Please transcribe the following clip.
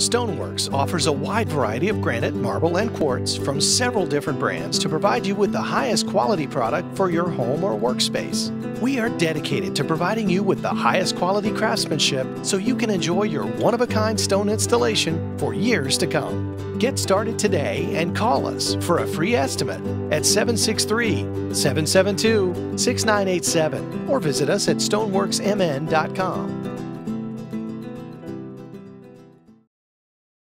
Stoneworks offers a wide variety of granite, marble, and quartz from several different brands to provide you with the highest quality product for your home or workspace. We are dedicated to providing you with the highest quality craftsmanship so you can enjoy your one-of-a-kind stone installation for years to come. Get started today and call us for a free estimate at 763-772-6987 or visit us at stoneworksmn.com.